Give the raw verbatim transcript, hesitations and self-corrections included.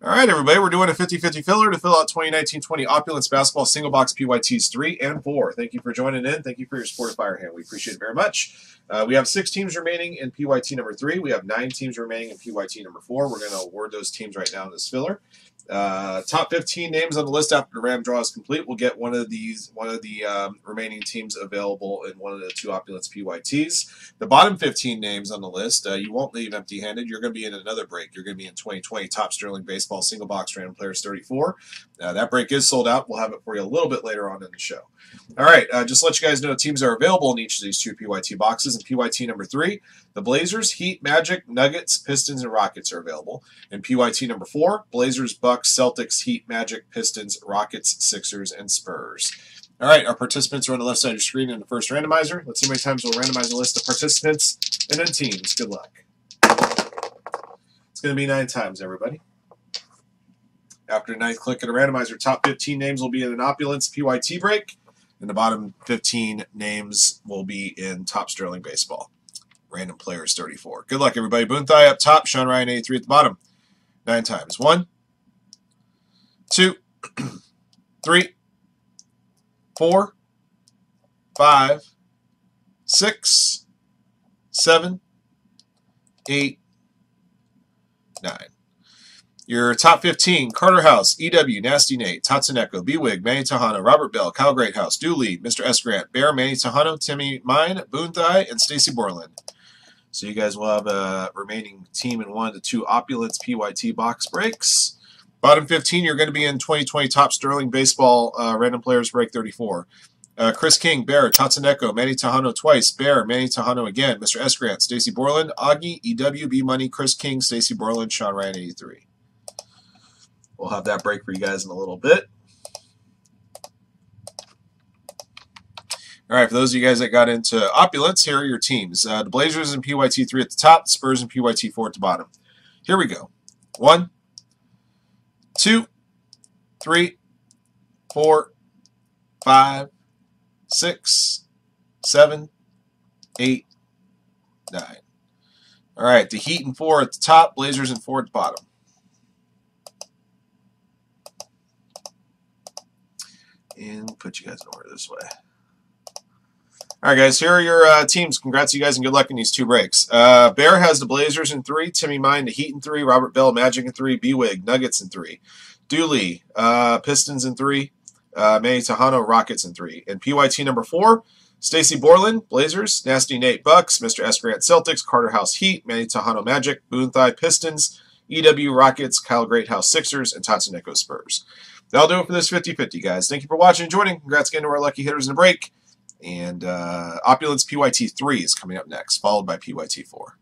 All right, everybody, we're doing a fifty fifty filler to fill out twenty nineteen twenty Opulence Basketball Single Box P Y Ts three and four. Thank you for joining in. Thank you for your support of Firehand. We appreciate it very much. Uh, we have six teams remaining in P Y T number three. We have nine teams remaining in P Y T number four. We're going to award those teams right now in this filler. Uh, top fifteen names on the list after the Ram draw is complete. We'll get one of these, one of the um, remaining teams available in one of the two Opulence P Y Ts. The bottom fifteen names on the list, uh, you won't leave empty-handed. You're going to be in another break. You're going to be in twenty twenty Top Sterling Baseball. Single box random players thirty-four. Uh, that break is sold out. We'll have it for you a little bit later on in the show. All right, uh, just to let you guys know, teams are available in each of these two P Y T boxes. In P Y T number three, the Blazers, Heat, Magic, Nuggets, Pistons, and Rockets are available. In P Y T number four, Blazers, Bucks, Celtics, Heat, Magic, Pistons, Rockets, Sixers, and Spurs. All right, our participants are on the left side of your screen in the first randomizer. Let's see how many times we'll randomize the list of participants and then teams. Good luck. It's going to be nine times, everybody. After ninth click at a randomizer, top fifteen names will be in an Opulence P Y T break, and the bottom fifteen names will be in Top Sterling Baseball. Random players thirty-four. Good luck, everybody. Boonthai up top, Sean Ryan eighty-three at the bottom. Nine times. One, two, three, four, five, six, seven, eight, nine. Your top fifteen, Carter House, E W, Nasty Nate, Tatsuneko, B-Wig, Manny Tejano, Robert Bell, Kyle Greathouse, Dooley, Mister S. Grant, Bear, Manny Tejano, Timmy Mine, Boonthai, and Stacy Borland. So you guys will have a remaining team in one to two Opulence P Y T box breaks. Bottom fifteen, you're going to be in twenty twenty Top Sterling Baseball uh, Random Players Break thirty-four. Uh, Chris King, Bear, Tatsuneko, Manny Tejano twice, Bear, Manny Tejano again, Mister S. Grant, Stacy Borland, Augie, E W, B-Money, Chris King, Stacy Borland, Sean Ryan eighty-three. We'll have that break for you guys in a little bit. All right, for those of you guys that got into Opulence, here are your teams. Uh, the Blazers in P Y T three at the top, the Spurs in P Y T four at the bottom. Here we go. One, two, three, four, five, six, seven, eight, nine. All right, the Heat in four at the top, Blazers in four at the bottom. And put you guys in order this way. All right, guys, here are your uh, teams. Congrats to you guys and good luck in these two breaks. Uh, Bear has the Blazers in three, Timmy Mine, the Heat in three, Robert Bell, Magic in three, B-Wig, Nuggets in three, Dooley, uh, Pistons in three, uh, Manny Tejano, Rockets in three. And P Y T number four, Stacy Borland, Blazers, Nasty Nate, Bucks, Mister S. Grant, Celtics, Carter House, Heat, Manny Tejano, Magic, Boonthai, Pistons, E W, Rockets, Kyle Greathouse, Sixers, and Tatsuneko, Spurs. That'll do it for this fifty fifty, guys. Thank you for watching and joining. Congrats again to our lucky hitters in the break. And uh, Opulence P Y T three is coming up next, followed by P Y T four.